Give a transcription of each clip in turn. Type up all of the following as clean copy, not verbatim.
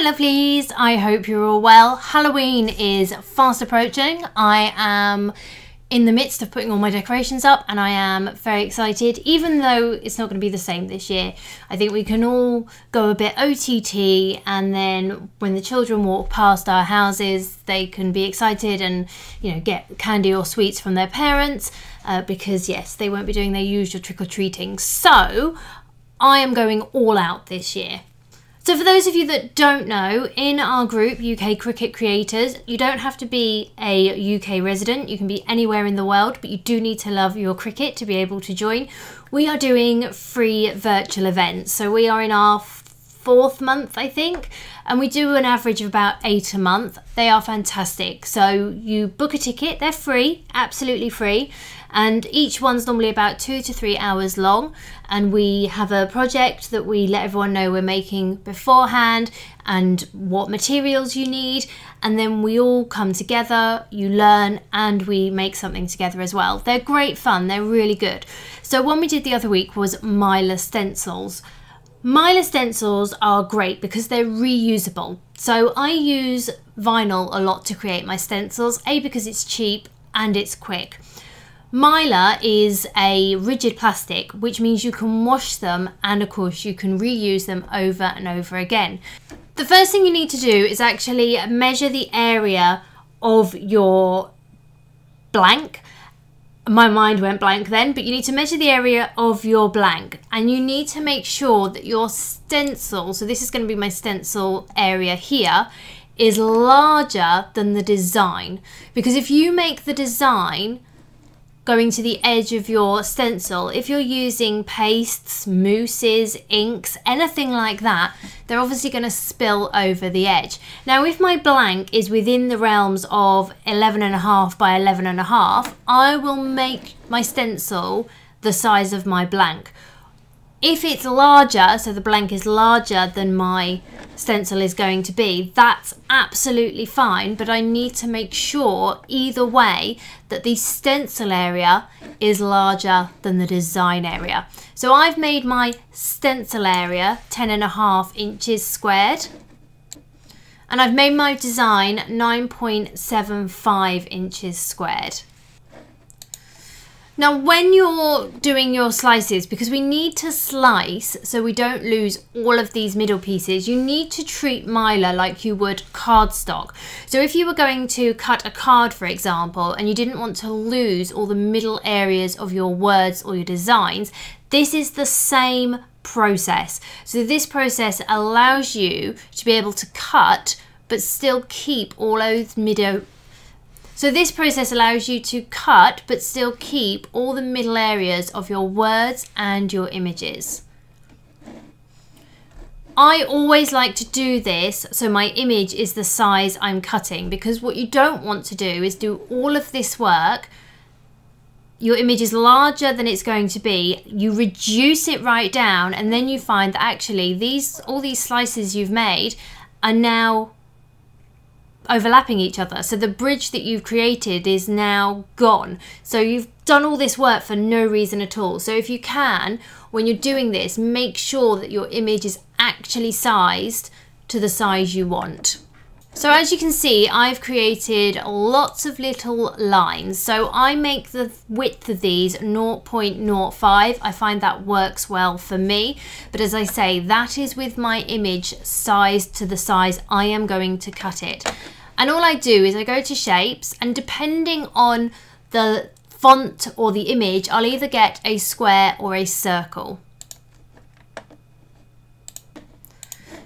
my lovelies, I hope you're all well. Halloween is fast approaching. I am in the midst of putting all my decorations up and I am very excited, even though it's not going to be the same this year. I think we can all go a bit OTT, and then when the children walk past our houses they can be excited and, you know, get candy or sweets from their parents because yes, they won't be doing their usual trick-or-treating. So I am going all out this year. So for those of you that don't know, in our group, UK Cricket Creators, you don't have to be a UK resident. You can be anywhere in the world, but you do need to love your cricket to be able to join. We are doing free virtual events. So we are in our fourth month, I think, and we do an average of about 8 a month. They are fantastic. So you book a ticket, they're free, absolutely free. And each one's normally about 2 to 3 hours long, and we have a project that we let everyone know we're making beforehand and what materials you need, and then we all come together, you learn, and we make something together as well. They're great fun, they're really good. So one we did the other week was Mylar stencils. Mylar stencils are great because they're reusable. So I use vinyl a lot to create my stencils, A, because it's cheap and it's quick. Mylar is a rigid plastic, which means you can wash them and of course you can reuse them over and over again. The first thing you need to do is actually measure the area of your blank. My mind went blank then, but you need to measure the area of your blank, and you need to make sure that your stencil, so this is going to be my stencil area here, is larger than the design. Because if you make the design going to the edge of your stencil, if you're using pastes, mousses, inks, anything like that, they're obviously going to spill over the edge. Now if my blank is within the realms of 11.5 by 11.5, I will make my stencil the size of my blank. If it's larger, so the blank is larger than my stencil is going to be, that's absolutely fine, but I need to make sure either way that the stencil area is larger than the design area. So I've made my stencil area 10.5 inches squared, and I've made my design 9.75 inches squared. Now when you're doing your slices, because we need to slice so we don't lose all of these middle pieces, you need to treat Mylar like you would cardstock. So if you were going to cut a card, for example, and you didn't want to lose all the middle areas of your words or your designs, this is the same process. So this process allows you to be able to cut but still keep all those middle. So this process allows you to cut but still keep all the middle areas of your words and your images. I always like to do this so my image is the size I'm cutting, because what you don't want to do is do all of this work, your image is larger than it's going to be, you reduce it right down, and then you find that actually all these slices you've made are now overlapping each other. So the bridge that you've created is now gone. So you've done all this work for no reason at all. So if you can, when you're doing this, make sure that your image is actually sized to the size you want. So as you can see, I've created lots of little lines. So I make the width of these 0.05. I find that works well for me. But as I say, that is with my image sized to the size I am going to cut it. And all I do is I go to shapes, and depending on the font or the image, I'll either get a square or a circle.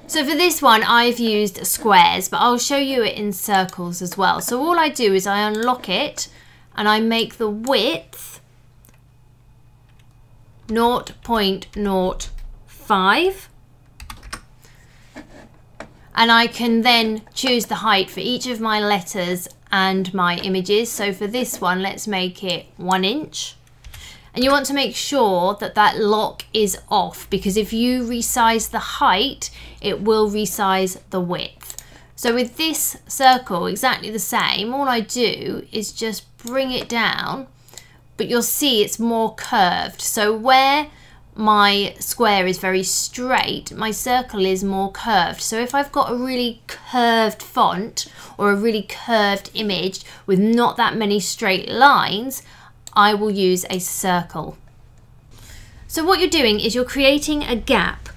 So for this one, I've used squares, but I'll show you it in circles as well. So all I do is I unlock it and I make the width 0.05. And I can then choose the height for each of my letters and my images. So for this one, let's make it 1 inch. And you want to make sure that that lock is off, because if you resize the height, it will resize the width. So with this circle, exactly the same, all I do is just bring it down, but you'll see it's more curved. So where my square is very straight, my circle is more curved. So if I've got a really curved font or a really curved image with not that many straight lines, I will use a circle. So what you're doing is you're creating a gap.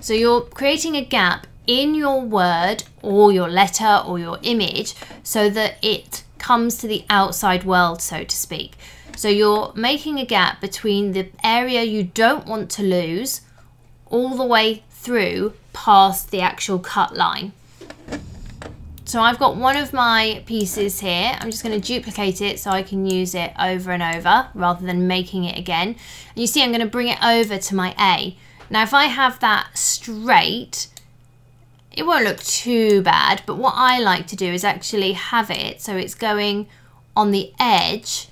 So you're creating a gap in your word or your letter or your image so that it comes to the outside world, so to speak. So you're making a gap between the area you don't want to lose all the way through past the actual cut line. So I've got one of my pieces here. I'm just going to duplicate it so I can use it over and over rather than making it again. And you see I'm going to bring it over to my A. Now if I have that straight, it won't look too bad, but what I like to do is actually have it so it's going on the edge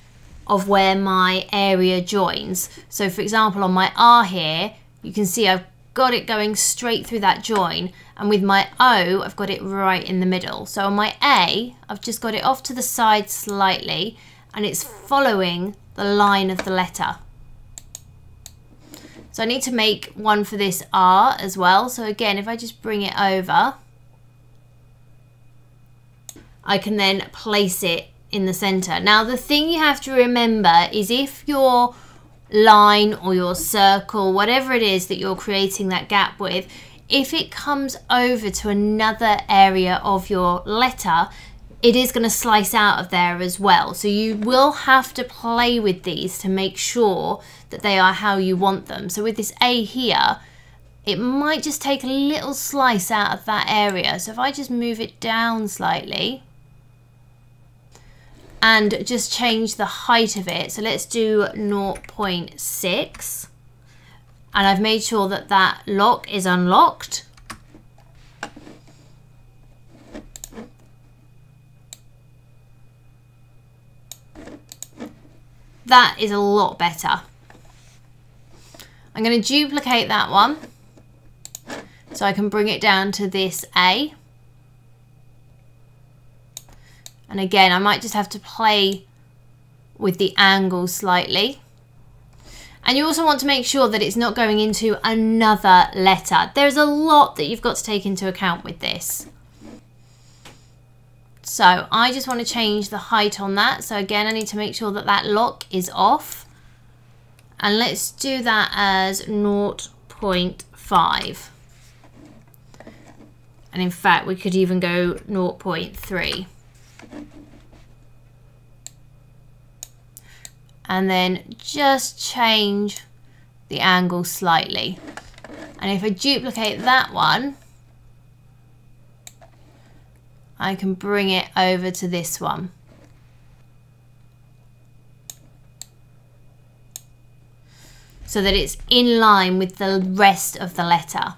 of where my area joins. So for example, on my R here, you can see I've got it going straight through that join, and with my O, I've got it right in the middle. So on my A, I've just got it off to the side slightly, and it's following the line of the letter. So I need to make one for this R as well. So again, if I just bring it over, I can then place it in the center. Now the thing you have to remember is if your line or your circle, whatever it is that you're creating that gap with, if it comes over to another area of your letter, it is going to slice out of there as well. So you will have to play with these to make sure that they are how you want them. So with this A here, it might just take a little slice out of that area. So if I just move it down slightly, and just change the height of it. So let's do 0.6. And I've made sure that that lock is unlocked. That is a lot better. I'm going to duplicate that one so I can bring it down to this A. And again, I might just have to play with the angle slightly. And you also want to make sure that it's not going into another letter. There's a lot that you've got to take into account with this. So I just want to change the height on that. So again, I need to make sure that that lock is off. And let's do that as 0.5. And in fact, we could even go 0.3. And then just change the angle slightly. And if I duplicate that one, I can bring it over to this one. So that it's in line with the rest of the letter.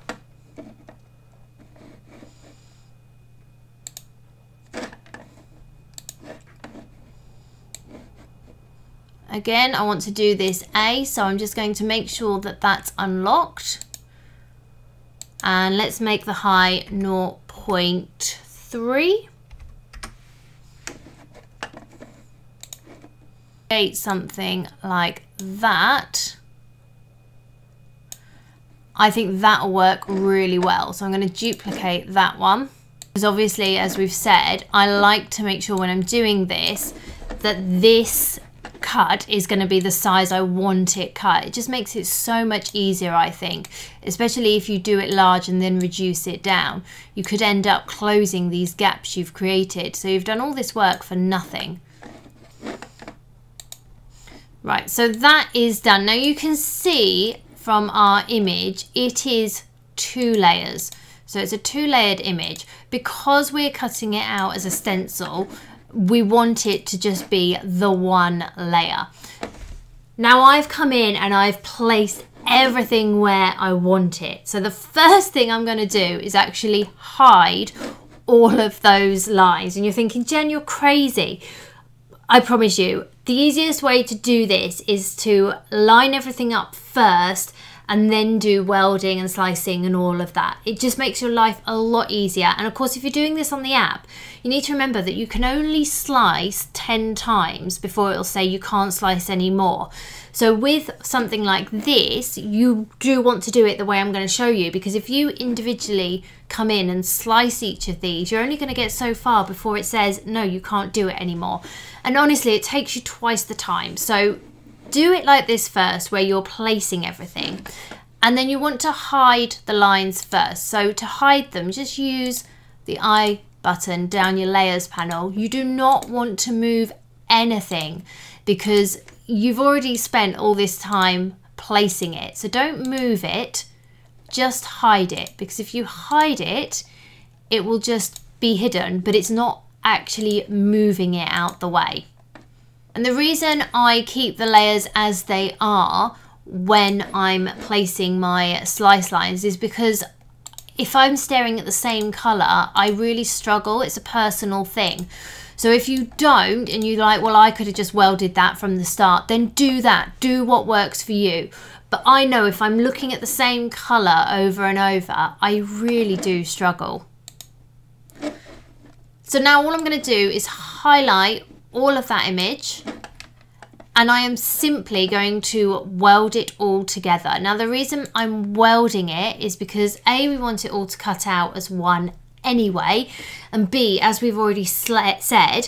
Again, I want to do this A, so I'm just going to make sure that that's unlocked. And let's make the high 0.3. Create something like that. I think that'll work really well. So I'm going to duplicate that one. Because obviously, as we've said, I like to make sure when I'm doing this, that this cut is going to be the size I want it cut. It just makes it so much easier, I think, especially if you do it large and then reduce it down. You could end up closing these gaps you've created. So you've done all this work for nothing. Right, so that is done. Now you can see from our image, it is two layers. So it's a two-layered image. Because we're cutting it out as a stencil, we want it to just be the one layer. Now I've come in and I've placed everything where I want it. So the first thing I'm going to do is actually hide all of those lines. And you're thinking, Jen, you're crazy. I promise you, the easiest way to do this is to line everything up first and then do welding and slicing and all of that. It just makes your life a lot easier. And of course, if you're doing this on the app, you need to remember that you can only slice 10 times before it'll say you can't slice anymore. So with something like this, you do want to do it the way I'm going to show you, because if you individually come in and slice each of these, you're only going to get so far before it says, no, you can't do it anymore. And honestly, it takes you twice the time. So do it like this first, where you're placing everything. And then you want to hide the lines first. So to hide them, just use the eye button down your layers panel. You do not want to move anything because you've already spent all this time placing it. So don't move it, just hide it, because if you hide it, it will just be hidden, but it's not actually moving it out the way. And the reason I keep the layers as they are when I'm placing my slice lines is because if I'm staring at the same color, I really struggle. It's a personal thing. So if you don't, and you're like, well, I could have just welded that from the start, then do that, do what works for you. But I know if I'm looking at the same color over and over, I really do struggle. So now all I'm going to do is highlight all of that image, and I am simply going to weld it all together. Now the reason I'm welding it is because A, we want it all to cut out as one anyway, and B, as we've already said,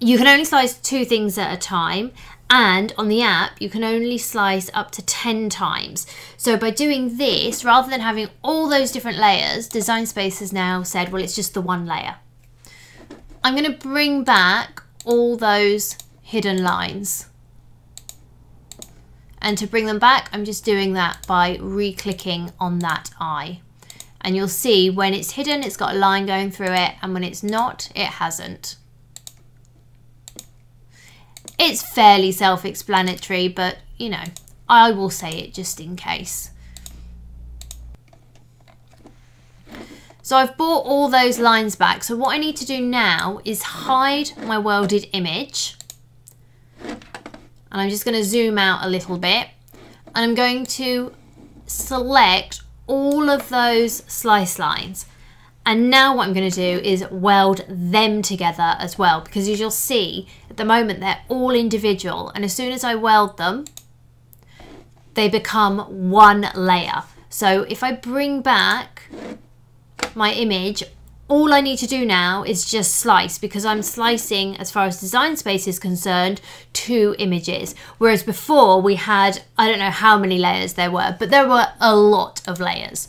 you can only slice two things at a time, and on the app you can only slice up to 10 times. So by doing this, rather than having all those different layers, Design Space has now said, well, it's just the one layer. I'm going to bring back all those hidden lines, and to bring them back, I'm just doing that by re-clicking on that eye, and you'll see when it's hidden it's got a line going through it, and when it's not, it hasn't. It's fairly self-explanatory, but you know, I will say it just in case. So I've brought all those lines back. So what I need to do now is hide my welded image, and I'm just going to zoom out a little bit, and I'm going to select all of those slice lines. And now what I'm going to do is weld them together as well, because as you'll see at the moment they're all individual, and as soon as I weld them they become one layer. So if I bring back my image, all I need to do now is just slice, because I'm slicing, as far as Design Space is concerned, two images, whereas before we had, I don't know how many layers there were, but there were a lot of layers.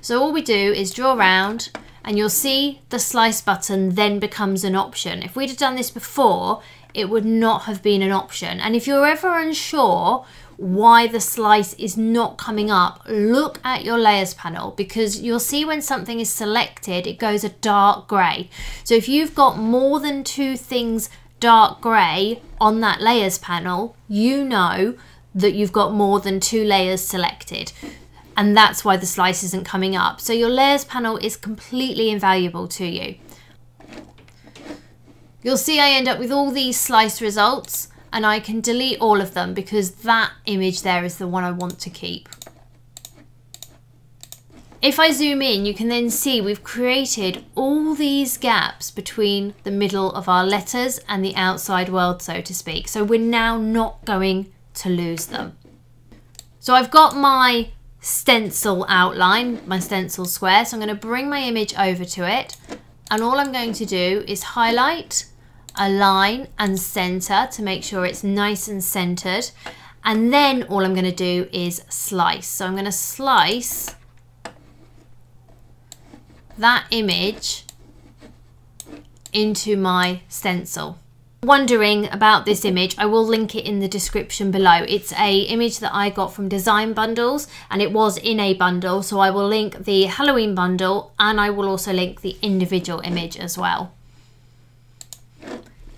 So all we do is draw around, and you'll see the slice button then becomes an option. If we'd have done this before, it would not have been an option. And if you're ever unsure why the slice is not coming up, look at your layers panel, because you'll see when something is selected it goes a dark grey. So if you've got more than two things dark grey on that layers panel, you know that you've got more than two layers selected, and that's why the slice isn't coming up. So your layers panel is completely invaluable to you. You'll see I end up with all these slice results, and I can delete all of them because that image there is the one I want to keep. If I zoom in, you can then see we've created all these gaps between the middle of our letters and the outside world, so to speak. So we're now not going to lose them. So I've got my stencil outline, my stencil square. So I'm going to bring my image over to it, and all I'm going to do is highlight, align and center to make sure it's nice and centered, and then all I'm going to do is slice. So I'm going to slice that image into my stencil. Wondering about this image, I will link it in the description below. It's an image that I got from Design Bundles, and it was in a bundle, so I will link the Halloween bundle, and I will also link the individual image as well.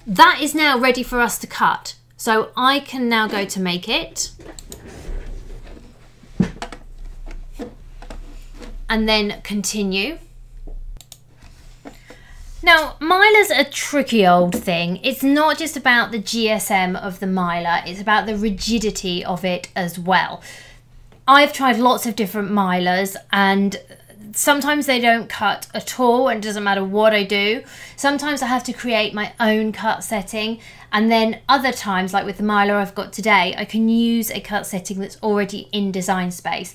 That is now ready for us to cut. So I can now go to make it, and then continue. Now, Mylar's a tricky old thing. It's not just about the GSM of the Mylar, it's about the rigidity of it as well. I've tried lots of different Mylars, and sometimes they don't cut at all, and it doesn't matter what I do. Sometimes I have to create my own cut setting, and then other times, like with the Mylar I've got today, I can use a cut setting that's already in Design Space.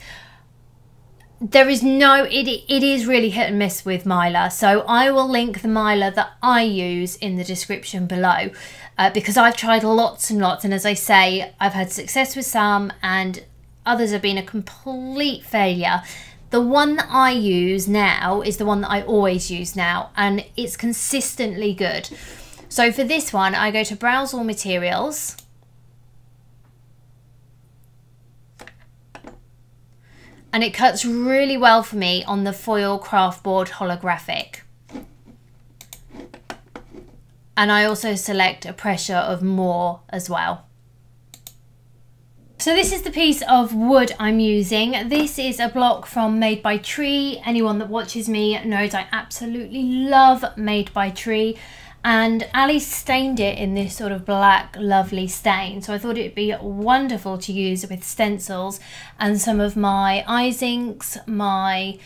There is no, it is really hit and miss with Mylar, so I will link the Mylar that I use in the description below, because I've tried lots and lots, and as I say, I've had success with some and others have been a complete failure. The one that I use now is the one that I always use now, and it's consistently good. So for this one, I go to Browse All Materials, and it cuts really well for me on the foil craft board holographic. And I also select a pressure of more as well. So this is the piece of wood I'm using. This is a block from Made by Tree. Anyone that watches me knows I absolutely love Made by Tree. And Ali stained it in this sort of black, lovely stain. So I thought it'd be wonderful to use with stencils and some of my iZinks, my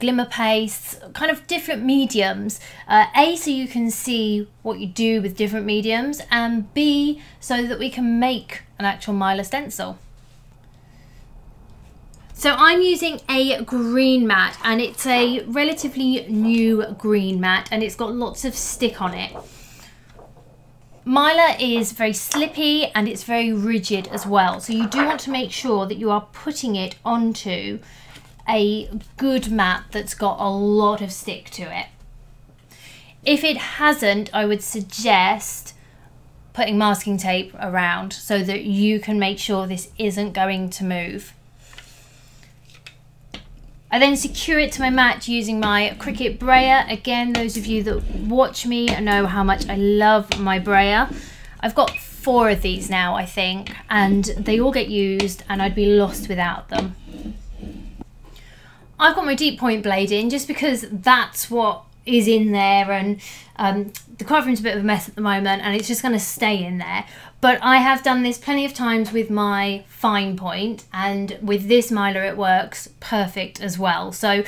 glimmer pastes, kind of different mediums. A, so you can see what you do with different mediums, and B, so that we can make an actual Mylar stencil. So I'm using a green mat, and it's a relatively new green mat, and it's got lots of stick on it. Mylar is very slippy and it's very rigid as well. So you do want to make sure that you are putting it onto a good mat that's got a lot of stick to it. If it hasn't, I would suggest putting masking tape around so that you can make sure this isn't going to move. I then secure it to my mat using my Cricut Brayer. Again, those of you that watch me know how much I love my Brayer. I've got 4 of these now, I think, and they all get used, and I'd be lost without them. I've got my deep point blade in just because that's what is in there, and the craft room's a bit of a mess at the moment, and it's just going to stay in there. But I have done this plenty of times with my fine point, and with this Mylar it works perfect as well. So it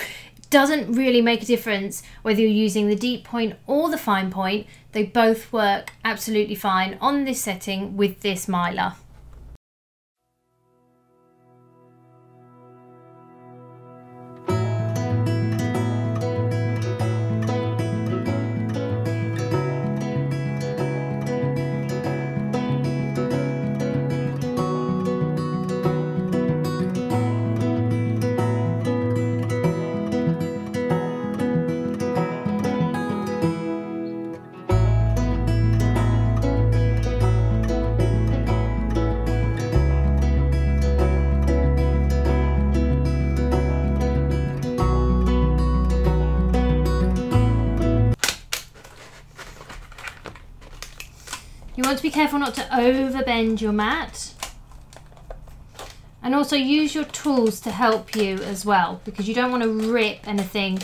doesn't really make a difference whether you're using the deep point or the fine point. They both work absolutely fine on this setting with this Mylar. To be careful not to overbend your mat, and also use your tools to help you as well, because you don't want to rip anything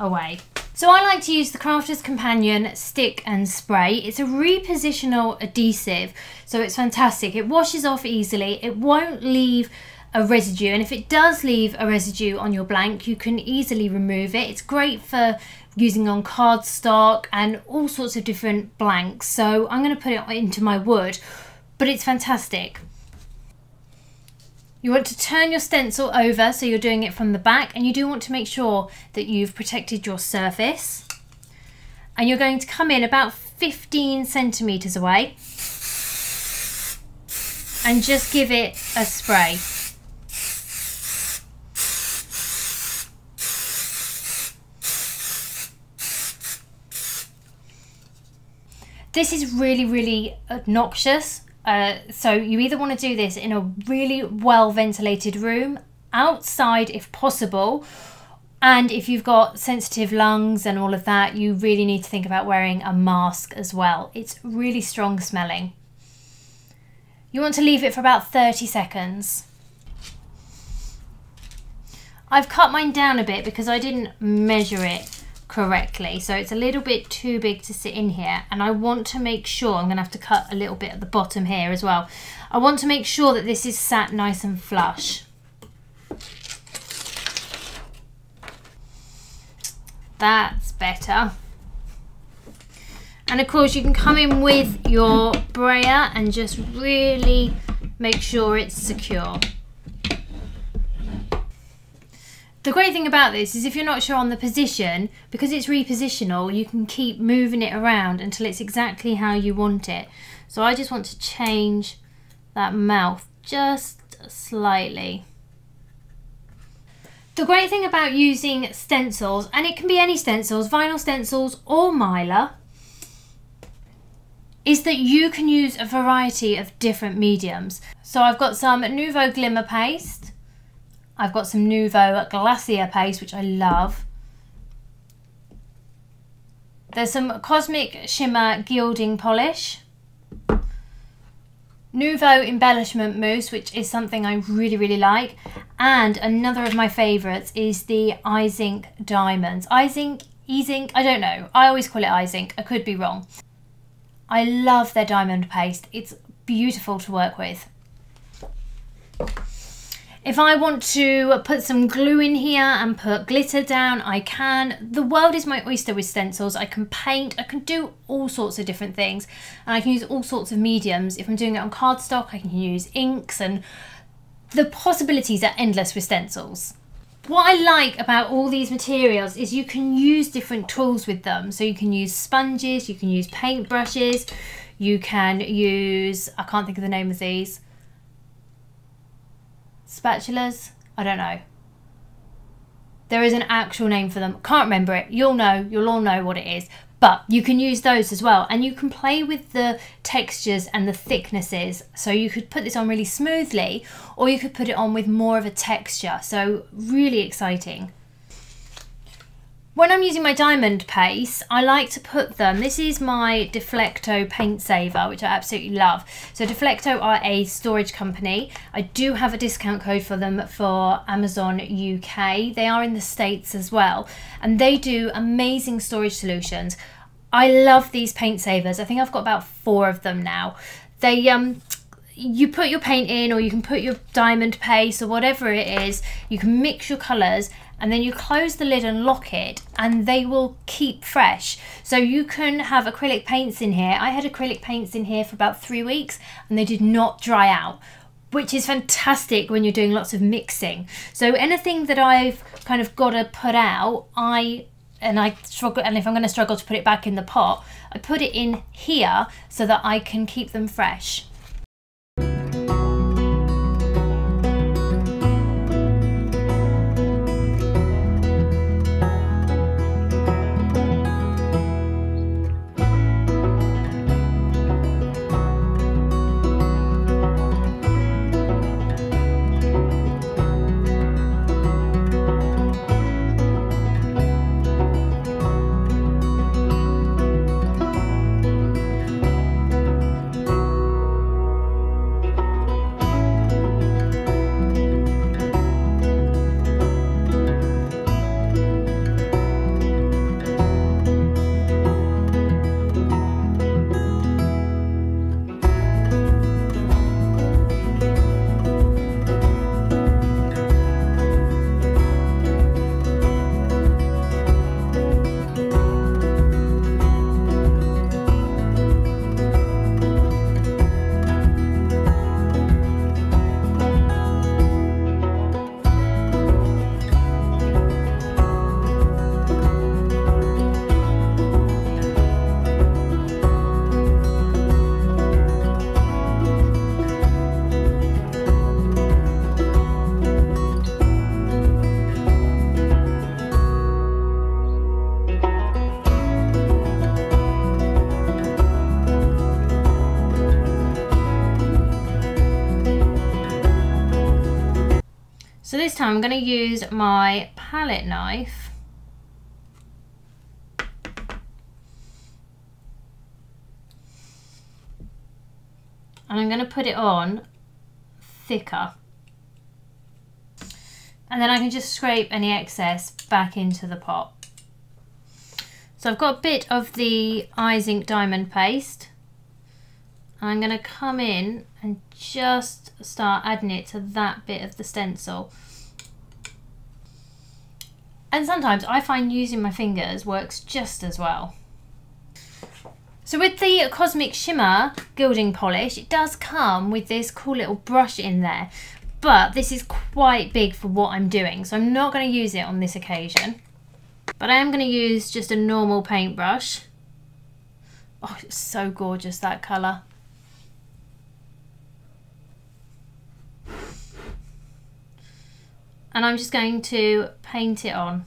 away. So I like to use the Crafters Companion Stick and Spray. It's a repositional adhesive, so it's fantastic. It washes off easily, it won't leave a residue, and if it does leave a residue on your blank, you can easily remove it. It's great for using on cardstock and all sorts of different blanks. So I'm going to put it into my wood, but it's fantastic. You want to turn your stencil over, so you're doing it from the back, and you do want to make sure that you've protected your surface. And you're going to come in about 15 centimeters away and just give it a spray. This is really, really obnoxious, so you either want to do this in a really well-ventilated room, outside if possible, and if you've got sensitive lungs and all of that, you really need to think about wearing a mask as well. It's really strong smelling. You want to leave it for about 30 seconds. I've cut mine down a bit because I didn't measure it correctly, so it's a little bit too big to sit in here, and I want to make sure, I'm going to have to cut a little bit at the bottom here as well, I want to make sure that this is sat nice and flush. That's better. And of course you can come in with your brayer and just really make sure it's secure. The great thing about this is if you're not sure on the position, because it's repositional, you can keep moving it around until it's exactly how you want it. So I just want to change that mouth just slightly. The great thing about using stencils, and it can be any stencils, vinyl stencils or Mylar, is that you can use a variety of different mediums. So I've got some Nuvo Glimmer Paste. I've got some Nuvo Glacier paste, which I love. There's some Cosmic Shimmer Gilding Polish. Nuvo Embellishment Mousse, which is something I really, really like. And another of my favourites is the iZink Diamonds. iZink, I don't know. I always call it iZink. I could be wrong. I love their diamond paste. It's beautiful to work with. If I want to put some glue in here and put glitter down, I can. The world is my oyster with stencils. I can paint, I can do all sorts of different things, and I can use all sorts of mediums. If I'm doing it on cardstock, I can use inks, and the possibilities are endless with stencils. What I like about all these materials is you can use different tools with them. So you can use sponges, you can use paint brushes, you can use, I can't think of the name of these, spatulas, I don't know. There is an actual name for them. Can't remember it. You'll all know what it is. But you can use those as well, and you can play with the textures and the thicknesses. So you could put this on really smoothly, or you could put it on with more of a texture. So really exciting. When I'm using my diamond paste, I like to put them, this is my Deflecto Paint Saver, which I absolutely love. So Deflecto are a storage company. I do have a discount code for them for Amazon UK. They are in the States as well, and they do amazing storage solutions. I love these paint savers. I think I've got about 4 of them now. They you put your paint in, or you can put your diamond paste or whatever it is, you can mix your colours, and then you close the lid and lock it, and they will keep fresh. So you can have acrylic paints in here. I had acrylic paints in here for about 3 weeks and they did not dry out, which is fantastic when you're doing lots of mixing. So anything that I've kind of got to put out, and if I'm going to struggle to put it back in the pot, I put it in here so that I can keep them fresh. So this time I'm going to use my palette knife and I'm going to put it on thicker, and then I can just scrape any excess back into the pot. So I've got a bit of the iZink Diamond paste. I'm going to come in and just start adding it to that bit of the stencil. And sometimes I find using my fingers works just as well. So with the Cosmic Shimmer Gilding Polish, it does come with this cool little brush in there, but this is quite big for what I'm doing, so I'm not going to use it on this occasion. But I am going to use just a normal paintbrush. Oh, it's so gorgeous, that colour. And I'm just going to paint it on.